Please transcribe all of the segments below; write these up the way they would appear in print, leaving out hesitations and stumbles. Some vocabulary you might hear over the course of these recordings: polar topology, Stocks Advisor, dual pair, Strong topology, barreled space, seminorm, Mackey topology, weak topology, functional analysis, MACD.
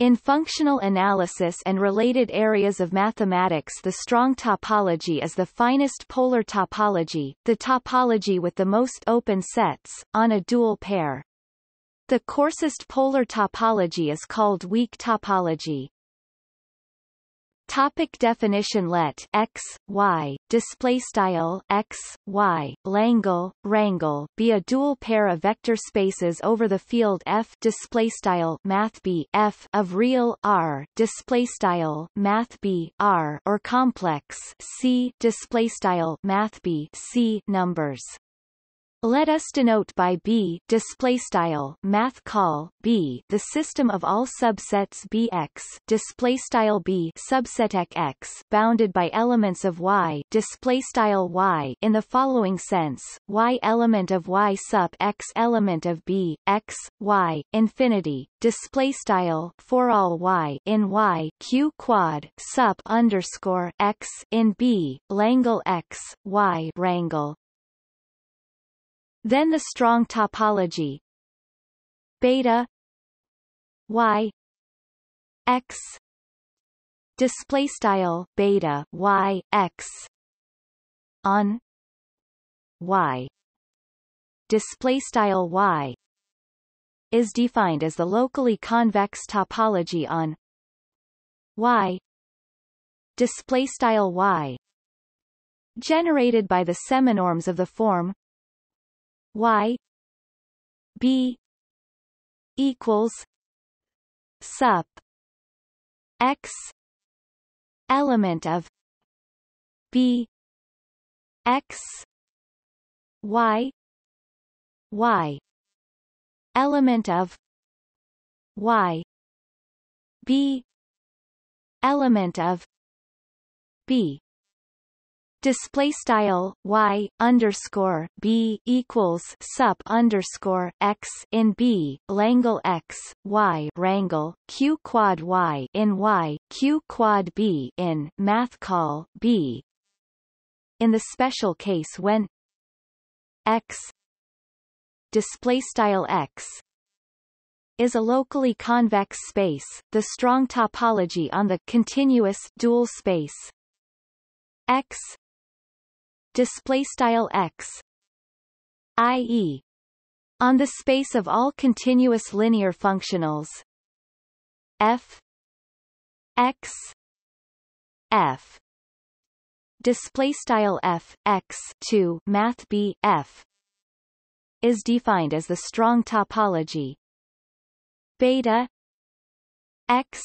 In functional analysis and related areas of mathematics, the strong topology is the finest polar topology, the topology with the most open sets, on a dual pair. The coarsest polar topology is called weak topology. Topic definition. Let x, y, display style x, y, Langle, be a dual pair of vector spaces over the field f display style math b f of real r display style math b r or complex c display style math b c numbers. Let us denote by B display style math call B the system of all subsets BX display style B subset X bounded by elements of Y display style Y in the following sense: Y element of Y sub X element of B X Y infinity display style for all Y in Y Q quad sub underscore X in B Langle X Y wrangle. Then the strong topology beta y x display style beta y x on y display style y is defined as the locally convex topology on y display style y generated by the seminorms of the form Y B equals sup X element of B X Y Y element of Y B element of B. Display style y underscore b equals sup underscore x in b Langle x y wrangle q quad y in y q quad b in math call b. In the special case when x display style x is a locally convex space, the strong topology on the continuous dual space x display style x, i.e. on the space of all continuous linear functionals f x f display style f x to math b f is defined as the strong topology beta x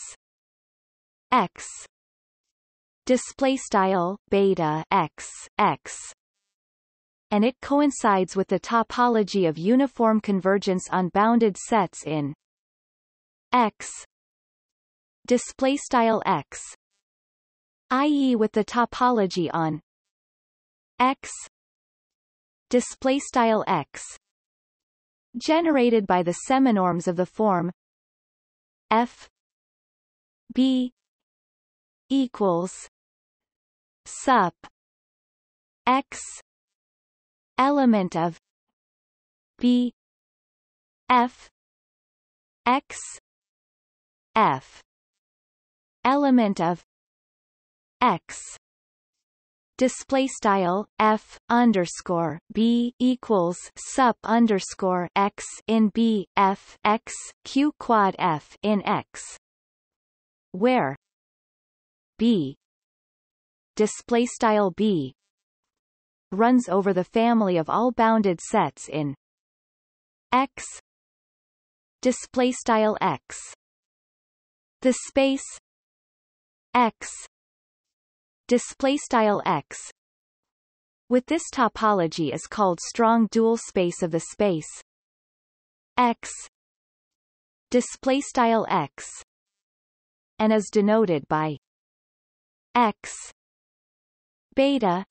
x display style beta x x, and it coincides with the topology of uniform convergence on bounded sets in x display style x, i.e. with the topology on x display style x generated by the seminorms of the form f b equals sup x element of b f x f element of x display style f underscore b equals sup underscore x in b f x q quad f in x, where b display style b runs over the family of all bounded sets in x display style x, the space x display style x with this topology is called strong dual space of the space x display style x and is denoted by x beta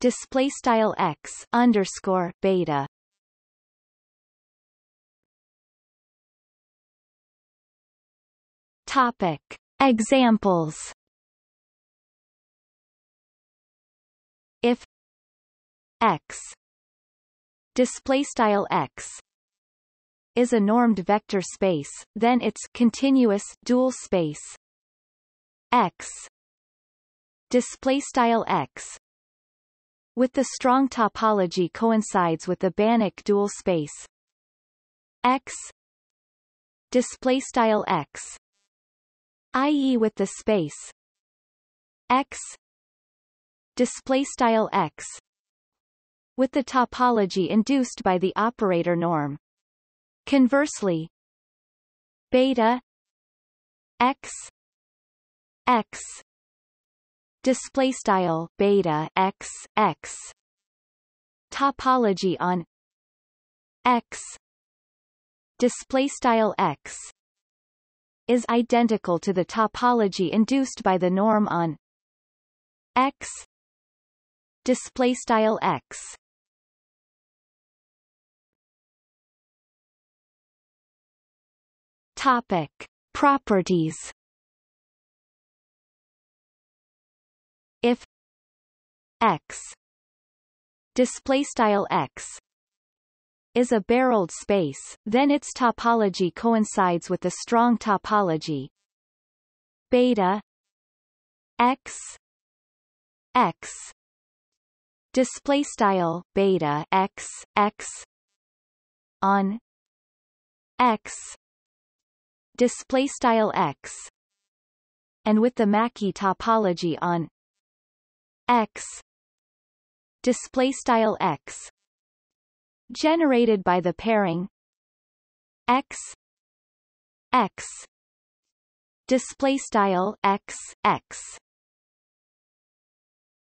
display style x underscore beta. Topic examples. If x display style x is a normed vector space, then it's continuous dual space. X displaystyle X with the strong topology coincides with the Banach dual space. X displaystyle X, i.e. with the space X displaystyle X with the topology induced by the operator norm. Conversely, beta X X display style beta X X topology on X display style X is identical to the topology induced by the norm on X display style X. Topic: properties. If X display style X is a barreled space, then its topology coincides with the strong topology. Beta X X display style beta X X on X display style X, and with the Mackey topology on X display style X generated by the pairing X X display style X X.